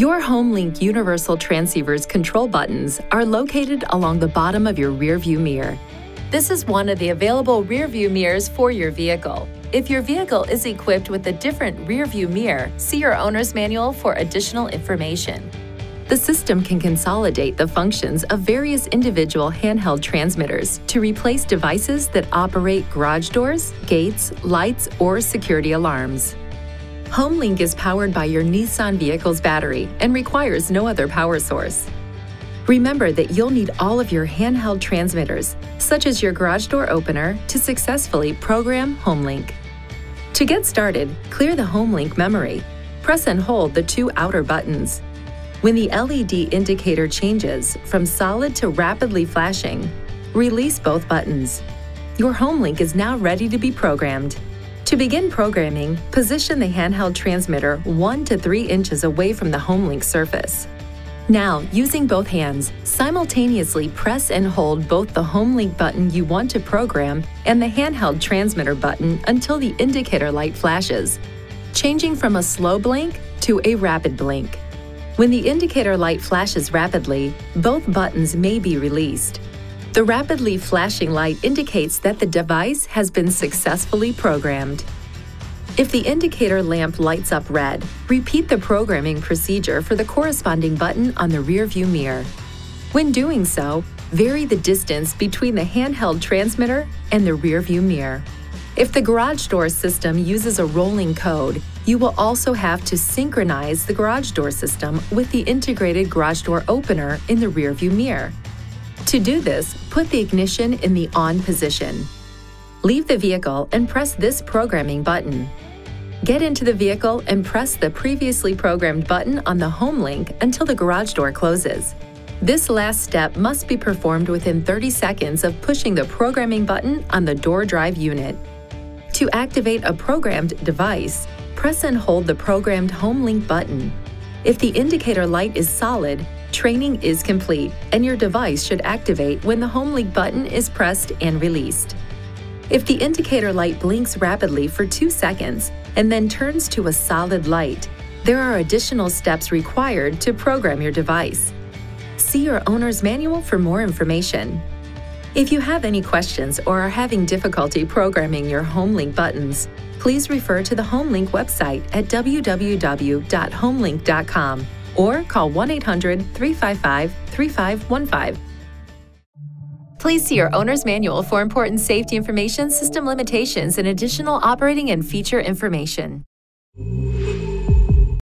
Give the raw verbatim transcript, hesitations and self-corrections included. Your HomeLink Universal Transceiver's control buttons are located along the bottom of your rearview mirror. This is one of the available rearview mirrors for your vehicle. If your vehicle is equipped with a different rearview mirror, see your owner's manual for additional information. The system can consolidate the functions of various individual handheld transmitters to replace devices that operate garage doors, gates, lights, or security alarms. HomeLink is powered by your Nissan vehicle's battery and requires no other power source. Remember that you'll need all of your handheld transmitters, such as your garage door opener, to successfully program HomeLink. To get started, clear the HomeLink memory. Press and hold the two outer buttons. When the L E D indicator changes from solid to rapidly flashing, release both buttons. Your HomeLink is now ready to be programmed. To begin programming, position the handheld transmitter one to three inches away from the HomeLink surface. Now, using both hands, simultaneously press and hold both the HomeLink button you want to program and the handheld transmitter button until the indicator light flashes, changing from a slow blink to a rapid blink. When the indicator light flashes rapidly, both buttons may be released. The rapidly flashing light indicates that the device has been successfully programmed. If the indicator lamp lights up red, repeat the programming procedure for the corresponding button on the rearview mirror. When doing so, vary the distance between the handheld transmitter and the rearview mirror. If the garage door system uses a rolling code, you will also have to synchronize the garage door system with the integrated garage door opener in the rearview mirror. To do this, put the ignition in the on position. Leave the vehicle and press this programming button. Get into the vehicle and press the previously programmed button on the HomeLink until the garage door closes. This last step must be performed within thirty seconds of pushing the programming button on the door drive unit. To activate a programmed device, press and hold the programmed HomeLink button. If the indicator light is solid, training is complete, and your device should activate when the HomeLink button is pressed and released. If the indicator light blinks rapidly for two seconds and then turns to a solid light, there are additional steps required to program your device. See your owner's manual for more information. If you have any questions or are having difficulty programming your HomeLink buttons, please refer to the HomeLink website at w w w dot homelink dot com or call one eight hundred, three five five, three five one five. Please see your owner's manual for important safety information, system limitations, and additional operating and feature information.